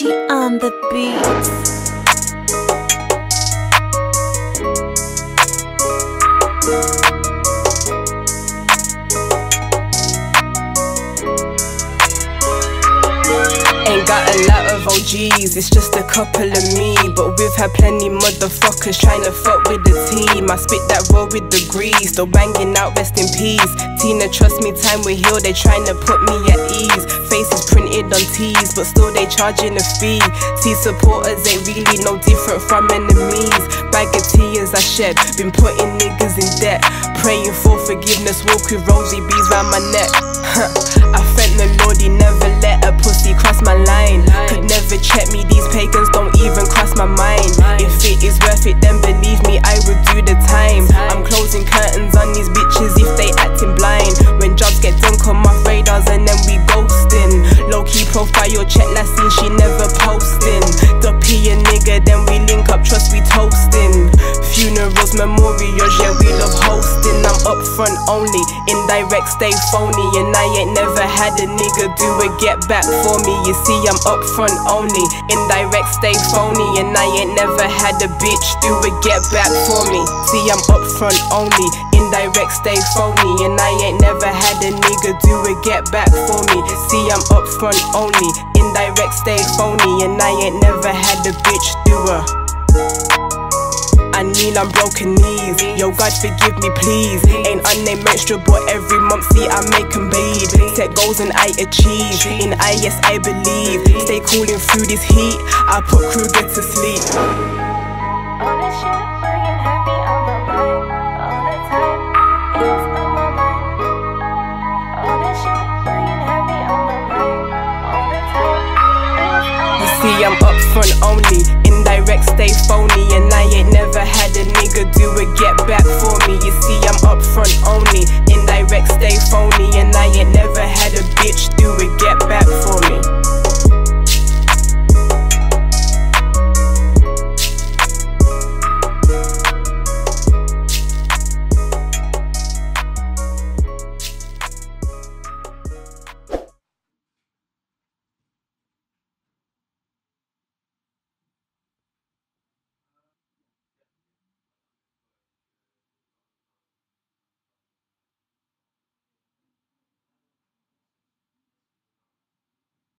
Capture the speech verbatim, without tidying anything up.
Richie on the beat. Got a lot of O Gs, it's just a couple of me. But we've had plenty motherfuckers tryna fuck with the team. I spit that raw with the grease, still banging out, rest in peace. Tina, trust me, time will heal, they tryna put me at ease. Faces printed on T's, but still they charging a fee. See, supporters ain't really no different from enemies. Bag of tears I shed, been putting niggas in debt. Praying for forgiveness, walk with rosy bees round my neck. I thank the Lord, he never let a pussy cross my line. Could never check me, these pagans don't even cross my mind. If it is worth it, then believe me, I would do the time. I'm closing curtains on these bitches if they acting blind. When jobs get done, come off radars and then we ghosting. Low-key profile, check last scene, she never posting. Duppy a nigga, then we link up, trust we toasting. Funerals, memorials, yeah, we love hosting. I'm up front only, indirect, stay phony. And I ain't never had a nigga do a get back for me, you see. I'm upfront only, indirect, stay phony. And I ain't never had a bitch do a get back for me. See, I'm upfront only, indirect, stay phony. And I ain't never had a nigga do a get back for me. See, I'm upfront only, indirect, stay phony. And I ain't never had a bitch do a. I kneel on broken knees, yo God forgive me please. Ain't unnamed menstrual but every month see I make them bleed. Set goals and I achieve, in I yes I believe. Stay cooling through this heat, I put Kruger to sleep. All this shit bringing heavy on my mind, all the time, it's on my mind. All this shit bringing heavy on my mind, all the time, it's on my mind. You see I'm up front only, indirect stay phony. And I ain't never had a nigga do a get back for me. You see I'm up front only,